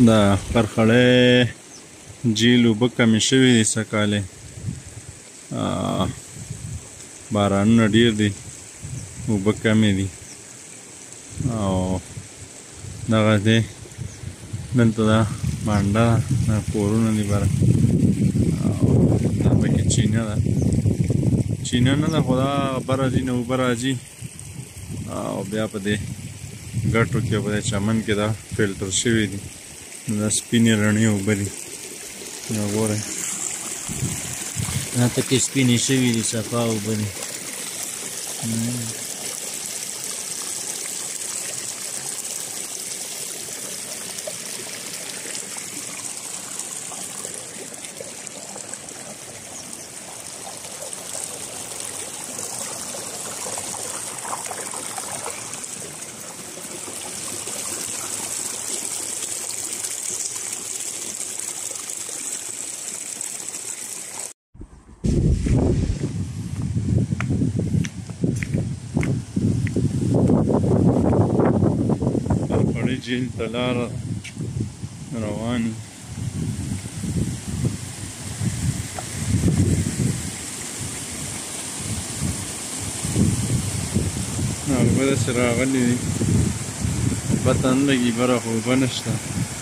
دا قرخړې جیل وب کمې شوې دي سکاله بارانونه ډېر دي وب کمې دي او دغه دی دلته دا مانډه دا کورونه دي باره او دا پکې چینه ده چینه نه ده خو دا بره ځي نه اوبه راځي او بیا په دې ګټو کې په چمن کې دا فلټر شوي دي دا سپینې رڼې اوبه دي نو ګورئ دا پکې سپینې شوي دي صفا اوبه دي جیل تلار روان نو بده سره غلي پتن لګي بره خو بنشته